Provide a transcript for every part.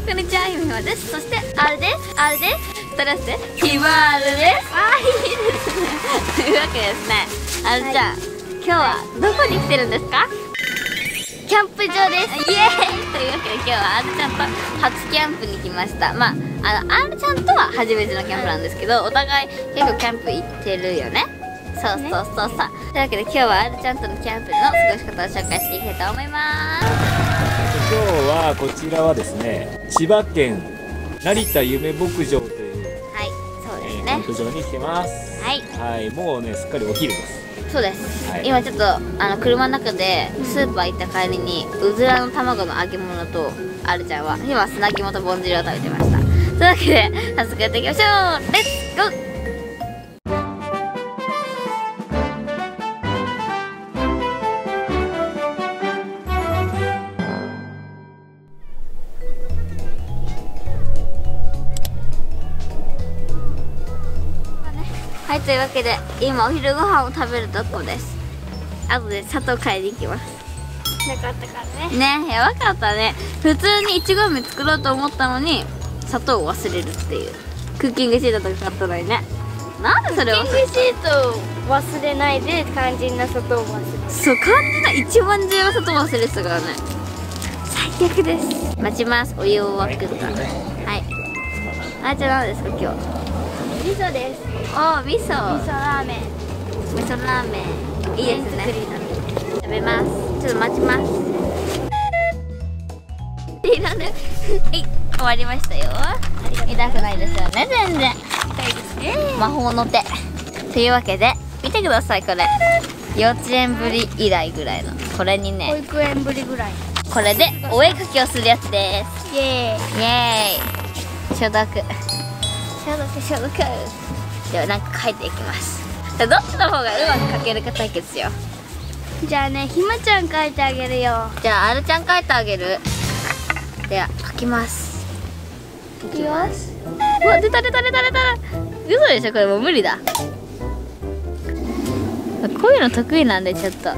こんにちは、ひめひまです。そしてあれですあれですとりあえずひまわるです。あー、いいですねというわけですね。じゃあ今日はどこに来てるんですか？キャンプ場です。イエーイというわけで今日はあるちゃんと初キャンプに来ました。あるちゃんとは初めてのキャンプなんですけど、お互い結構キャンプ行ってるよね。そうそうそうそう。というわけで今日はあるちゃんとのキャンプの過ごし方を紹介していきたいと思います。今日はこちらはですね、千葉県成田夢牧場というキャンプ場に来てます。はい、もうねすっかりお昼です。そうです、はい、今ちょっと車の中でスーパー行った帰りにうずらの卵の揚げ物とあるちゃんは今砂肝とぼん汁を食べてました。というわけで早速やっていきましょう。レッツゴー。はい、というわけで今お昼ご飯を食べるとこです。あとで砂糖買いに行きます。なかったからね。やばかったね。普通にいちご飴作ろうと思ったのに砂糖を忘れるっていう。クッキングシートとか買ったのにね。なんでそれを忘れた？クッキングシートを忘れないで肝心な砂糖を忘れる。そう、肝心な一番重要な砂糖を忘れてたからね。最悪です。待ちます。お湯を沸くと。はい、あれちゃん何ですか今日？味噌です。おー、味噌。味噌ラーメン。味噌ラーメン。いいですね。食べます。ちょっと待ちます。はい、終わりましたよ。痛くないですよね、全然。魔法の手。というわけで、見てください、これ。幼稚園ぶり以来ぐらいの、これにね。保育園ぶりぐらい。これで、お絵かきをするやつです。イエーイ。イエーイ。消毒。消毒ではなんか書いていきます。じゃあどっちの方がうまく書けるか対決しよう。じゃあね、ひまちゃん書いてあげるよ。じゃああるちゃん書いてあげる。では書きます。いきます。うわ、出た。嘘でしょ、これもう無理だ。こういうの得意なんでちょっと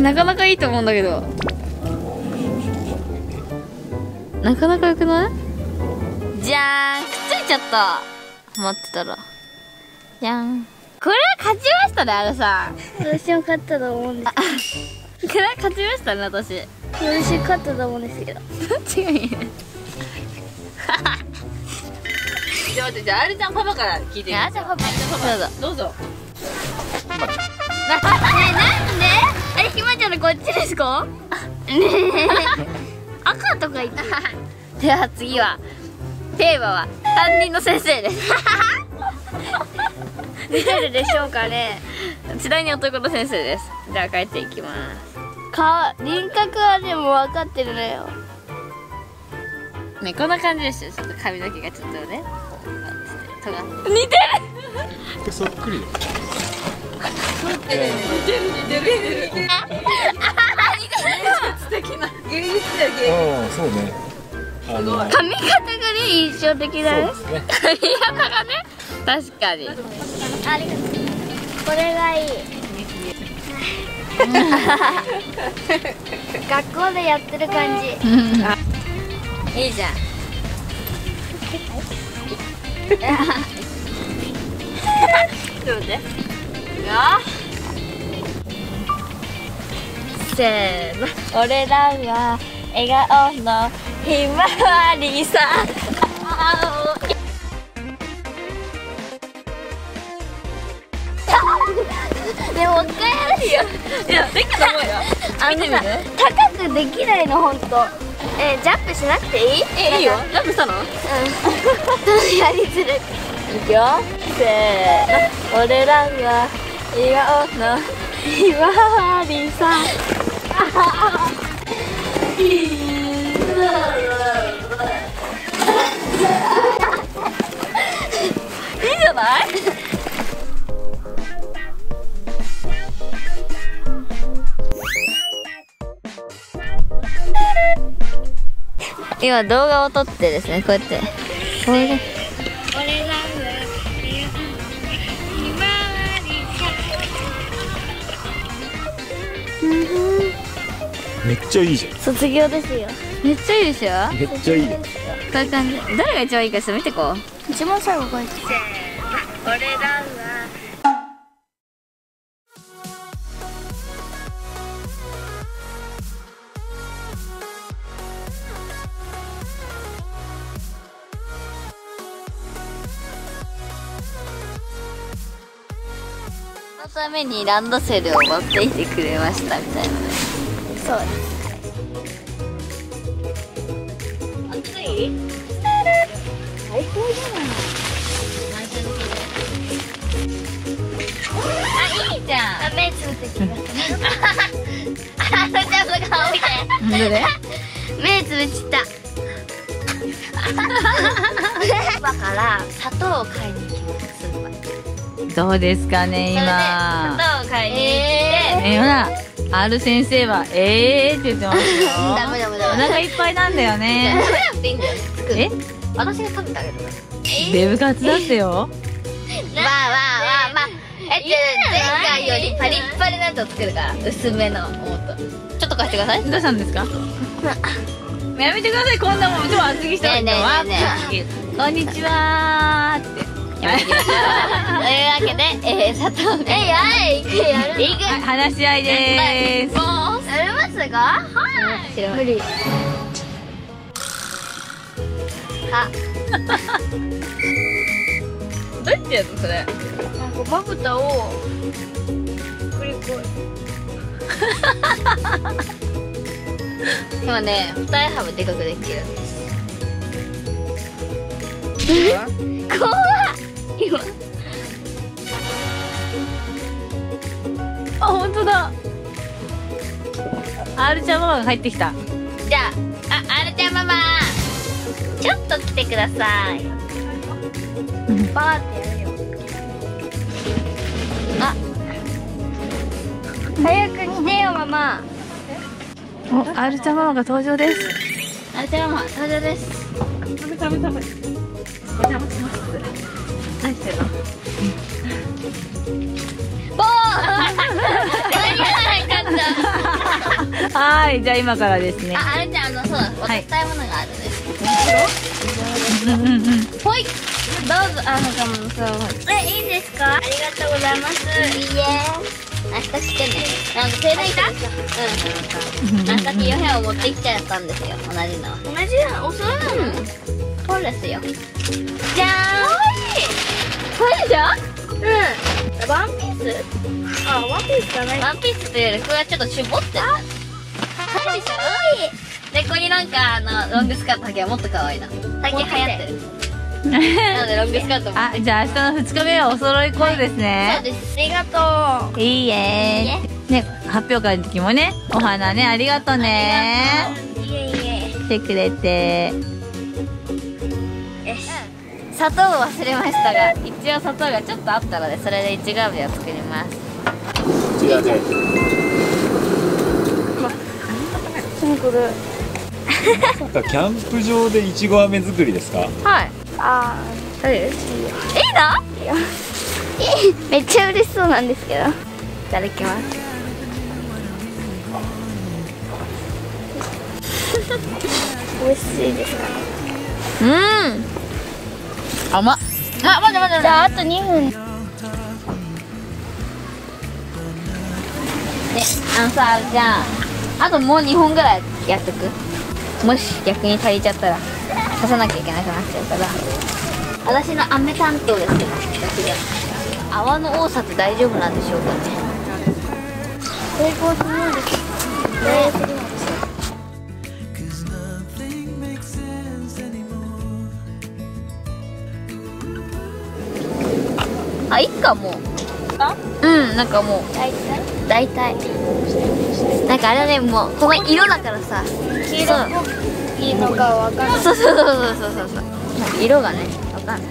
なかなかいいと思うんだけど。なかなか良くない？じゃーん、くっついちゃった。待ってたらじゃん。これは勝ちましたね、あれさん。私も勝ったと思うんですけどこれは勝ちましたね、私勝ったと思うんですけどどっちがいいねちょっと待って、じゃああるちゃんパパから聞いてみます。あるちゃんパパどうぞ。ねえ、なんで？あれ、ひまちゃんのこっちですか？ねえ赤とか言ってでは次はテーマは担任の先生です見てるでしょうかね。次第に男の先生です。じゃあ書いていきます。輪郭はでも分かってるのよね。こんな感じでしょ。ちょっと髪の毛がちょっとね尖って似てるそっくりだ。似てるそうね。髪型がね印象的だね。髪型がね、確かに。ありがとう。これがいい。学校でやってる感じ。いいじゃん。ちょっと待って。せーの、俺らは笑顔のひまわりさでももう一回やるよ。いや、できたと思うよ。高くできないの、ほんと。ジャンプしなくていい？いいよ。ジャンプしたの？うんやりづらい。いくよ、せーの、俺らは笑顔のひまわりさいいじゃない今動画を撮ってですね、こうやってこれで。めっちゃいいじゃん。卒業ですよ。めっちゃいいでしょ。めっちゃいい。こういう感じ。誰が一番いいかちょっと見てこう。一番最後これ。せーの、俺だわ。そのためにランドセルを持っていてくれましたみたいな。そうです。暑い？最高じゃない？あ、いいじゃん。目つぶってきた。あ、ちゃんの顔見て。どれ？目つぶっちった。今から砂糖を買いに行きます。どうですかね、今砂糖を買いに行ってほら R 先生は「ええ」って言ってますよ。ダメダメダメ、お腹いっぱいなんだよね。食べなくていいんだよ。え、私が食べてあげるから。デブ活だってよ。わあわあわあ、まあ前回よりパリッパリなやつを作るから、薄めのオートちょっと貸してください。どうしたんですか。やめてください、こんなもん。でも厚着したんだわ。こんにちはーって。というわけで、佐藤が話し合いでーす。やりますが、はい無理。はどうやってやるのそれ。なんかまぶたをクリコ今ね、二重幅でかくできるんです。怖っ。あ、本当だ。アールちゃんママが入ってきた。じゃあ、アールちゃんママちょっと来てください。バーってやるよ。あ、早く来てよママ。お、アールちゃんママが登場です。アールちゃんママ登場です。食べ食べ食べ食べます。何してるの？ボー！はい、じゃあ今からですね。あ、あれちゃん、そうだ、お伝え物があるんです。ほい、どうぞ、え、いいんですか？ありがとうございます。いいえ。明日してね。なんか、停電した？うん。なんか、予定を持ってきちゃったんですよ、同じの。同じの？お、そうなの？そうですよ。じゃーん。かわいい。かわいいでしょ？うん。ワンピース？あ、ワンピースじゃない。ワンピースというより、これはちょっと絞ってる。かわいいでしょ？かわいい。で、ここになんか、ロングスカートはけはもっとかわいいな。最近流行ってる。なので、ロングスカートも。あ、じゃあ明日の2日目はお揃いコーデですね。そうです。ありがとう。いいえ。ね、発表会の時もね、お花ね、ありがとうね。いえいえ。来てくれて。砂糖を忘れましたが、一応砂糖がちょっとあったので、それで1ガーベを作ります。違うね、キャンプ場でいちご飴作りですか。はい。ああ、いいの？めっちゃ嬉しそうなんですけど。いただきます。美味しいですか。うん。甘っ。あ、まだまだ。じゃああと2分。ね、さ、じゃああともう2本ぐらいやっとく。もし逆に足りちゃったら足さなきゃいけなくなっちゃうから。私の飴担当ですよ。泡の多さって大丈夫なんでしょうかね。成功するんです。あ、いっか、もう。うん、なんかもう大体なんかあれはね、もうこの色だからさ、黄色いいのかわかんない。そうそうそうそうそう、色がね、わかんない。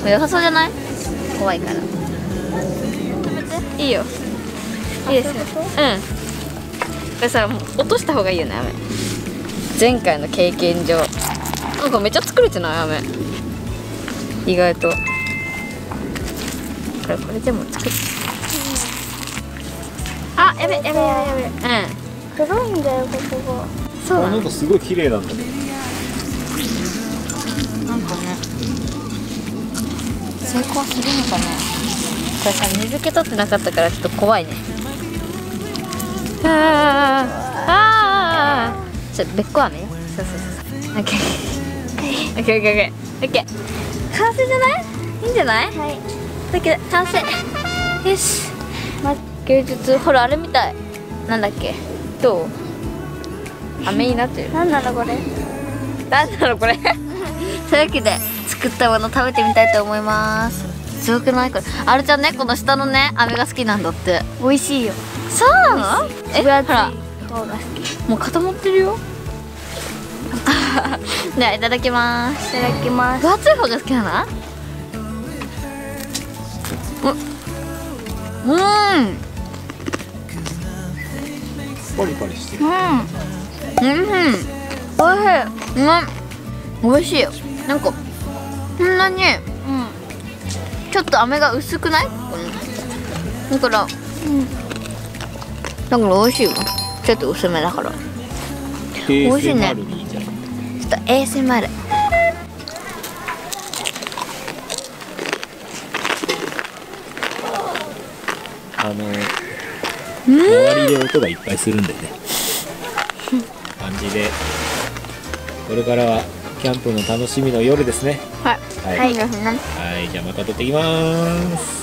これ良さそうじゃない？怖いからいいよ。いいですよ。うん。これさ、もう落とした方がいいよね、雨。前回の経験上なんかめっちゃ作れてない、雨。意外とこれでも作っ、あ、やべやべやべやべ、うん、黒いんだよここが。そうだね、なんかすごい綺麗なんだけど、なんかね成功するのかな。これさ水気取ってなかったからちょっと怖いね。ああちょっとべっこ飴、そうそうそう、オッケーオッケーオッケーオッケー、完成じゃない？いいんじゃない？はいだけど完成。よし、芸術、ほらあれみたい、なんだっけ、どう飴になってる。なんなのこれ、なんなのこれというわけで作ったもの食べてみたいと思います。すごくないこれ。あれちゃんね、この下のね飴が好きなんだって。美味しいよ。そうなの？え、ほらもう固まってるよではいただきます。いただきます。分厚い方が好きなの？うん、パリパリしてる。うん、おいしい。うん、おいしいよ。なんかこんなに、うん、ちょっと飴が薄くない？だから、うん、だからおいしいよ。ちょっと薄めだから。おいしいね。ちょっと ASMR。周りで音がいっぱいするんでね感じで、これからはキャンプの楽しみの夜ですね。はい、はい、じゃあまた撮ってきます。